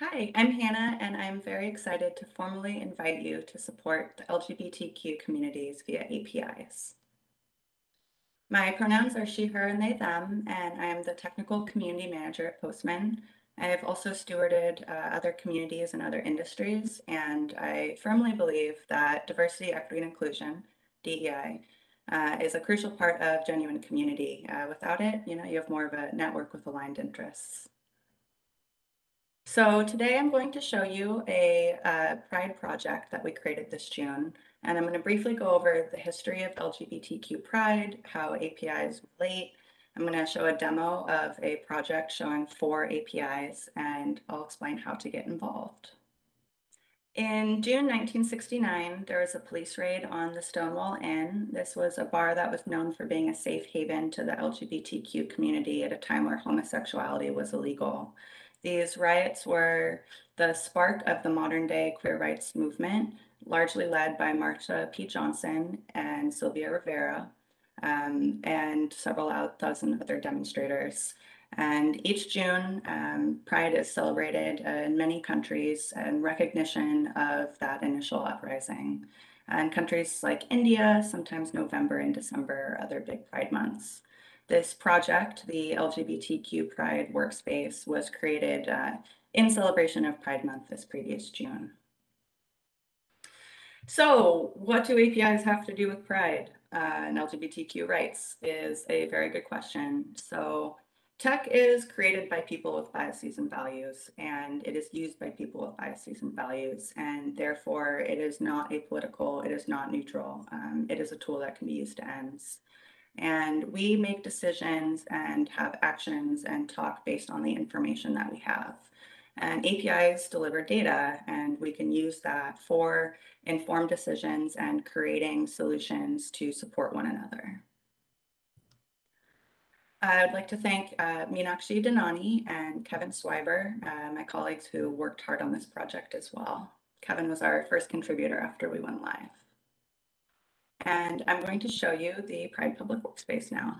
Hi, I'm Hannah, and I'm very excited to formally invite you to support the LGBTQ communities via APIs. My pronouns are she, her, and they, them, and I am the technical community manager at Postman. I have also stewarded other communities and other industries, and I firmly believe that diversity, equity, and inclusion, DEI, is a crucial part of genuine community. Without it, you have more of a network with aligned interests. So today I'm going to show you a Pride project that we created this June, and I'm going to briefly go over the history of LGBTQ Pride, how APIs relate. I'm going to show a demo of a project showing 4 APIs, and I'll explain how to get involved. In June 1969, there was a police raid on the Stonewall Inn. This was a bar that was known for being a safe haven to the LGBTQ community at a time where homosexuality was illegal. These riots were the spark of the modern-day queer rights movement, largely led by Martha P. Johnson and Sylvia Rivera, and several thousand other demonstrators. And each June, Pride is celebrated in many countries in recognition of that initial uprising. And countries like India, sometimes November and December are other big Pride months. This project, the LGBTQ Pride Workspace, was created in celebration of Pride Month this previous June. So what do APIs have to do with Pride and LGBTQ rights is a very good question. So tech is created by people with biases and values, and it is used by people with biases and values, and therefore it is not apolitical, it is not neutral. It is a tool that can be used to ends. And we make decisions and have actions and talk based on the information that we have. And APIs deliver data, and we can use that for informed decisions and creating solutions to support one another. I would like to thank Meenakshi Danani and Kevin Swiber, my colleagues who worked hard on this project as well. Kevin was our first contributor after we went live. And I'm going to show you the Pride Public Workspace now.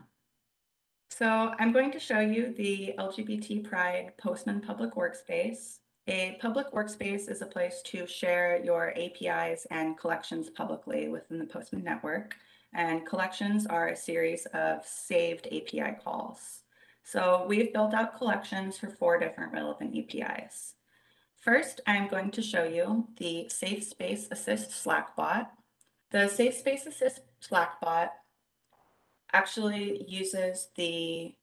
So I'm going to show you the LGBT Pride Postman Public Workspace. A public workspace is a place to share your APIs and collections publicly within the Postman network. And collections are a series of saved API calls. So we've built out collections for 4 different relevant APIs. First, I'm going to show you the Safe Space Assist Slack bot. The Safe Space Assist Slack bot actually uses the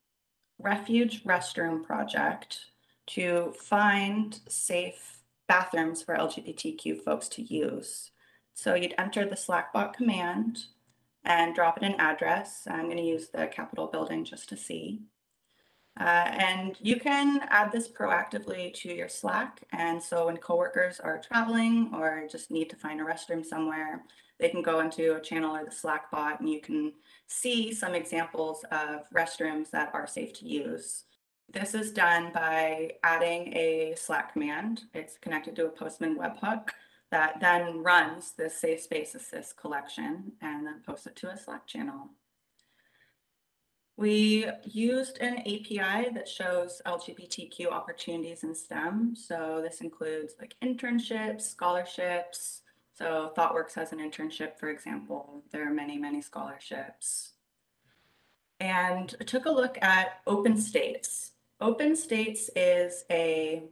Refuge Restroom project to find safe bathrooms for LGBTQ folks to use. So you'd enter the Slack bot command and drop in an address. I'm going to use the Capitol building just to see. And you can add this proactively to your Slack. And so when coworkers are traveling or just need to find a restroom somewhere, they can go into a channel or the Slack bot, and you can see some examples of restrooms that are safe to use. This is done by adding a Slack command. It's connected to a Postman webhook that then runs the Safe Space Assist collection and then posts it to a Slack channel. We used an API that shows LGBTQ opportunities in STEM. So this includes like internships, scholarships. So ThoughtWorks has an internship, for example. There are many, many scholarships. And I took a look at Open States. Open States is a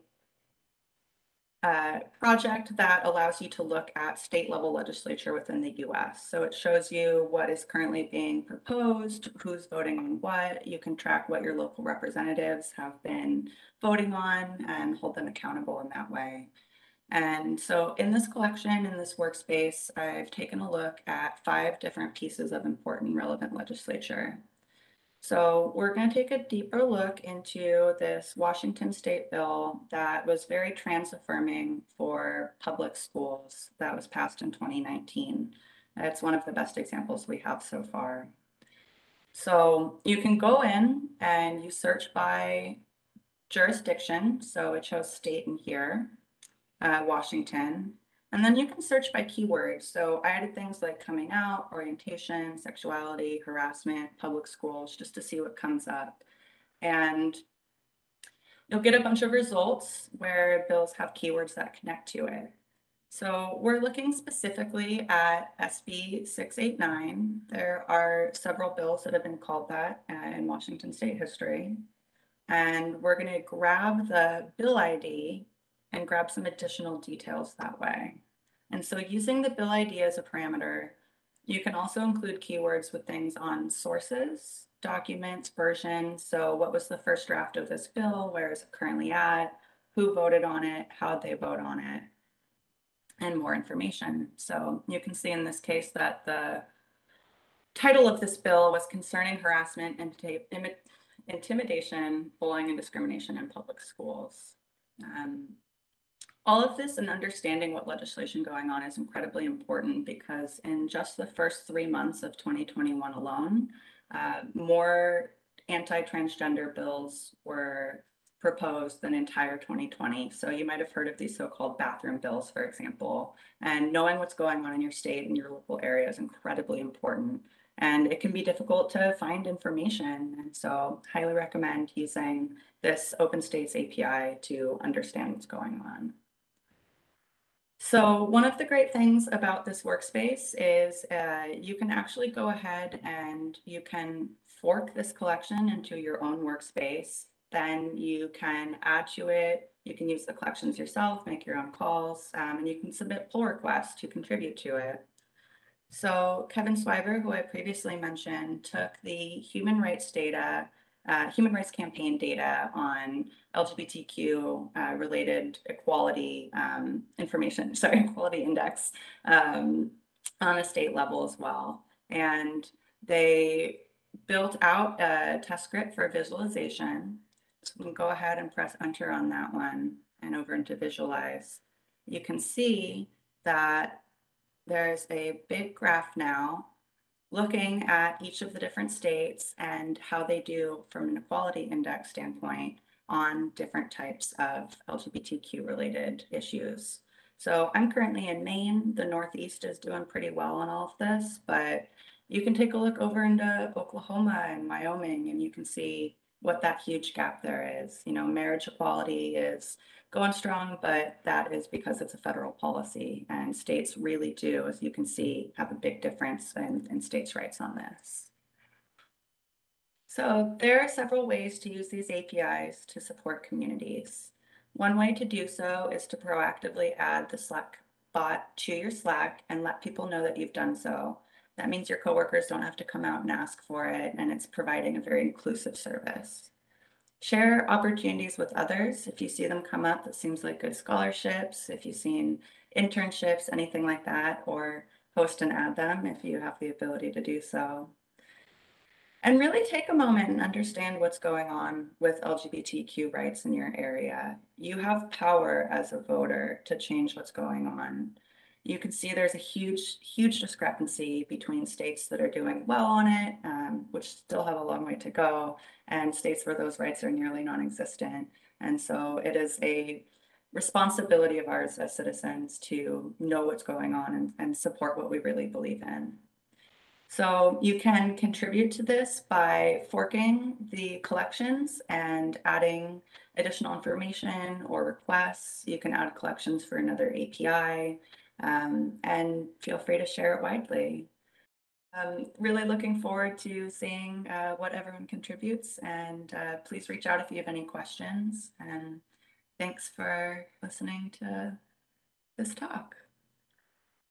project that allows you to look at state-level legislature within the U.S. So it shows you what is currently being proposed, who's voting on what. You can track what your local representatives have been voting on and hold them accountable in that way. And so in this collection, in this workspace, I've taken a look at 5 different pieces of important relevant legislature. So we're going to take a deeper look into this Washington state bill that was very trans-affirming for public schools that was passed in 2019. It's one of the best examples we have so far. So you can go in and you search by jurisdiction. So it shows state in here, Washington. And then you can search by keywords. So I added things like coming out, orientation, sexuality, harassment, public schools, just to see what comes up. And You'll get a bunch of results where bills have keywords that connect to it. So we're looking specifically at SB 689. There are several bills that have been called that in Washington state history. And we're going to grab the bill ID and grab some additional details that way. And so using the bill ID as a parameter, you can also include keywords with things on sources, documents, version. So what was the first draft of this bill? Where is it currently at? Who voted on it? How'd they vote on it? And more information. So you can see in this case that the title of this bill was concerning harassment and intimidation, bullying, and discrimination in public schools. All of this and understanding what legislation going on is incredibly important, because in just the first 3 months of 2021 alone, more anti-transgender bills were proposed than entire 2020. So you might have heard of these so-called bathroom bills, for example, and knowing what's going on in your state and your local area is incredibly important. And it can be difficult to find information. And so highly recommend using this Open States API to understand what's going on. So one of the great things about this workspace is you can actually go ahead and you can fork this collection into your own workspace. Then you can add to it. You can use the collections yourself, make your own calls, and you can submit pull requests to contribute to it. So Kevin Swiber, who I previously mentioned, took the human rights campaign data on LGBTQ related equality information, equality index on a state level as well. And they built out a test script for visualization. So we can go ahead and press enter on that one and over into visualize. You can see that there's a big graph now looking at each of the different states and how they do from an equality index standpoint on different types of LGBTQ related issues. So I'm currently in Maine. The Northeast is doing pretty well on all of this, but you can take a look over into Oklahoma and Wyoming, and you can see what that huge gap there is. You know, marriage equality is going strong, but that is because it's a federal policy, and states really do, as you can see, have a big difference in states' rights on this. So there are several ways to use these APIs to support communities. One way to do so is to proactively add the Slack bot to your Slack and let people know that you've done so. That means your coworkers don't have to come out and ask for it, and it's providing a very inclusive service. Share opportunities with others. If you see them come up, that seems like good scholarships, if you've seen internships, anything like that, or post and add them if you have the ability to do so. And really take a moment and understand what's going on with LGBTQ rights in your area. You have power as a voter to change what's going on. You can see there's a huge, huge discrepancy between states that are doing well on it, which still have a long way to go, and states where those rights are nearly non-existent. And so it is a responsibility of ours as citizens to know what's going on and support what we really believe in. So you can contribute to this by forking the collections and adding additional information or requests. You can add collections for another API. And feel free to share it widely. Really looking forward to seeing what everyone contributes, and please reach out if you have any questions, and thanks for listening to this talk.